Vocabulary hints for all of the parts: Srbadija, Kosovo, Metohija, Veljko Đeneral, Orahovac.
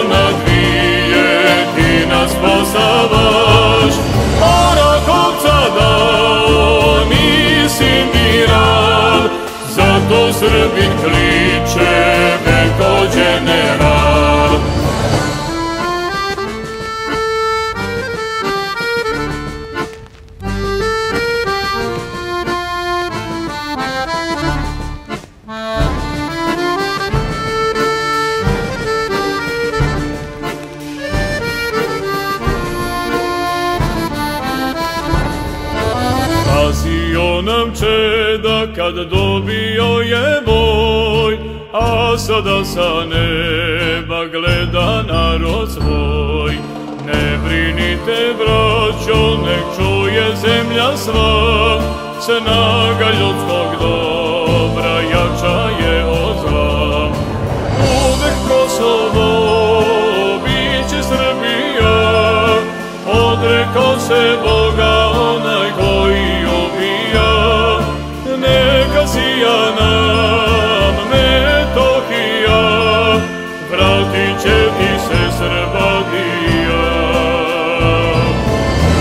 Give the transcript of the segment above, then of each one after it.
nadvije ti nas spasavaš. Orahovca dao nisi miran, zato Srbin kliče Veljko Đeneral. Pazio nam čeda kad dobio je boj, a sada sa neba gleda narod svoj. Ne brinite, braćo, nek čuje zemlja sva, snaga ljudskog dobra jača je od zla. Uvek Kosovo biće Srbija, odrekao se Boga onaj koji ubija. Neka sija nam Metohija, vratit će ti se Srbadija.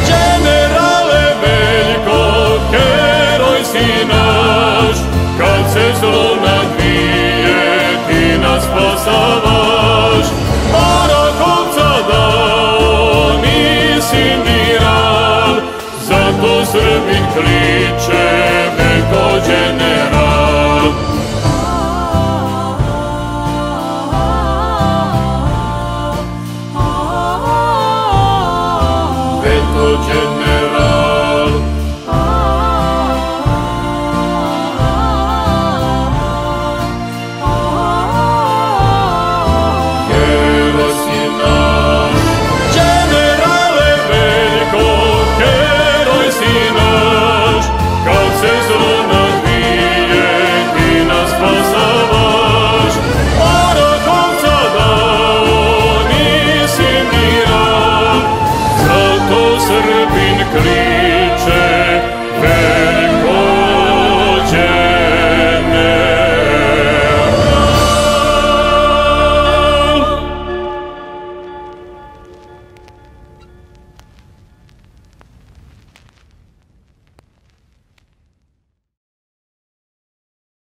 Đenerale Veljko, heroj si naš, kad se zlo nadvije ti nas spasavaš. Orahovca dao nisi miran, zato Srbin kliče.